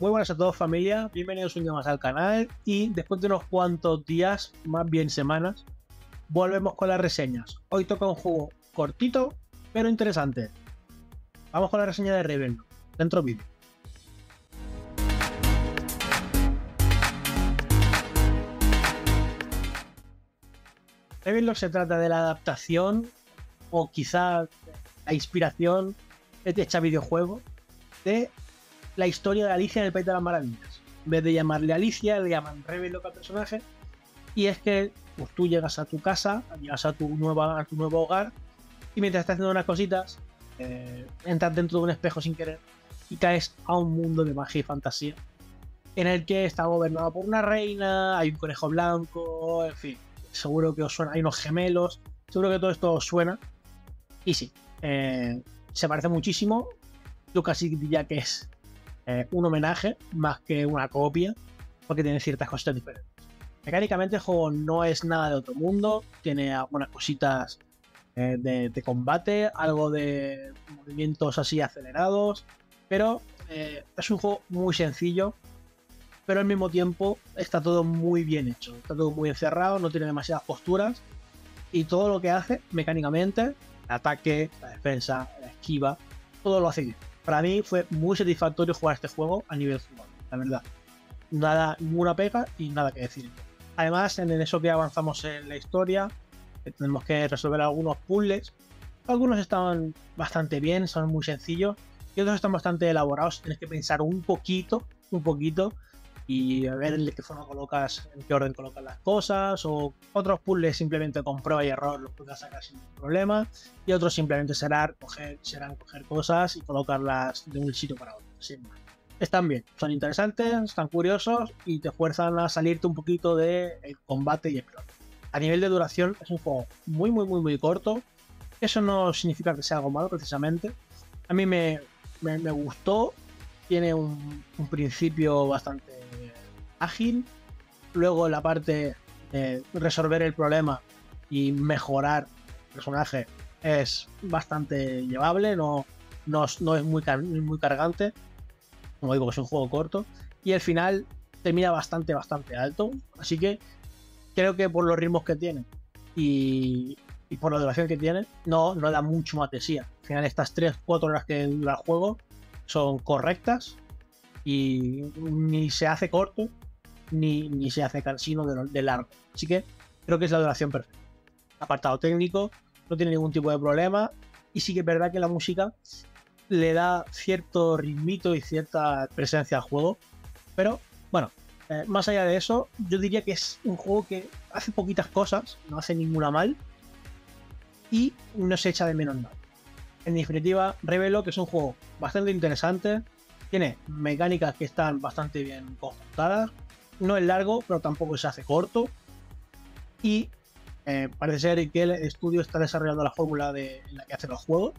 Muy buenas a todos, familia, bienvenidos un día más al canal y después de unos cuantos días, más bien semanas, volvemos con las reseñas. Hoy toca un juego cortito pero interesante. Vamos con la reseña de Ravenlok, dentro vídeo. Ravenlok se trata de la adaptación o quizá la inspiración de este videojuego de la historia de Alicia en el País de las Maravillas. En vez de llamarle Alicia, le llaman Ravenlok al personaje. Y es que pues, tú llegas a tu casa, llegas a tu nuevo hogar, y mientras estás haciendo unas cositas, entras dentro de un espejo sin querer y caes a un mundo de magia y fantasía en el que está gobernado por una reina, hay un conejo blanco, en fin, seguro que os suena, hay unos gemelos, seguro que todo esto os suena. Y sí, se parece muchísimo. Yo casi diría que es un homenaje más que una copia, porque tiene ciertas cosas diferentes. Mecánicamente el juego no es nada de otro mundo, tiene algunas cositas de combate, algo de movimientos así acelerados, pero es un juego muy sencillo, pero al mismo tiempo está todo muy bien hecho, está todo muy encerrado, no tiene demasiadas posturas, y todo lo que hace mecánicamente, el ataque, la defensa, la esquiva, todo lo hace bien. Para mí fue muy satisfactorio jugar este juego a nivel jugable, la verdad. Nada, ninguna pega y nada que decir. Además, en eso que avanzamos en la historia, tenemos que resolver algunos puzzles. Algunos están bastante bien, son muy sencillos, y otros están bastante elaborados. Tienes que pensar un poquito, y a ver de qué forma colocas, en qué orden colocas las cosas, o otros puzzles simplemente con prueba y error los puedes sacar sin ningún problema, y otros simplemente serán coger cosas y colocarlas de un sitio para otro, sin más. Están bien, son interesantes, están curiosos y te fuerzan a salirte un poquito del combate y explorar. A nivel de duración es un juego muy corto. Eso no significa que sea algo malo precisamente. A mí me gustó, tiene un principio bastante ágil, luego la parte de resolver el problema y mejorar el personaje es bastante llevable, no es muy cargante, como digo que es un juego corto, y el final termina bastante alto, así que creo que por los ritmos que tiene y por la duración que tiene, no da mucho más de sí. Al final estas 3-4 horas que dura el juego son correctas y ni se hace corto ni se hace cansino de largo, así que creo que es la duración perfecta. Apartado técnico, no tiene ningún tipo de problema, y sí que es verdad que la música le da cierto ritmito y cierta presencia al juego, pero bueno, más allá de eso, yo diría que es un juego que hace poquitas cosas, no hace ninguna mal y no se echa de menos nada. En definitiva, Ravenlok, que es un juego bastante interesante, tiene mecánicas que están bastante bien conjuntadas, no es largo pero tampoco se hace corto, y parece ser que el estudio está desarrollando la fórmula en la que hacen los juegos,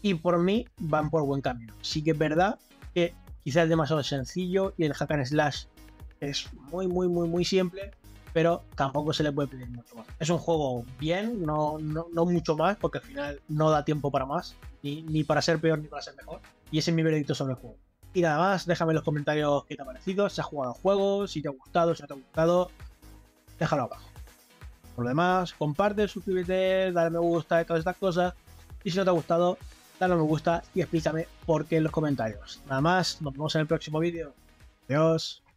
y por mí van por buen camino. Sí que es verdad que quizás es demasiado sencillo y el hack and slash es muy simple, pero tampoco se le puede pedir mucho más. Es un juego bien, no mucho más, porque al final no da tiempo para más, ni para ser peor ni para ser mejor, y ese es mi veredicto sobre el juego. Y nada más, déjame en los comentarios qué te ha parecido, si has jugado al juego, si te ha gustado, si no te ha gustado, déjalo abajo. Por lo demás, comparte, suscríbete, dale me gusta, todas estas cosas, y si no te ha gustado, dale a me gusta y explícame por qué en los comentarios. Nada más, nos vemos en el próximo vídeo. Adiós.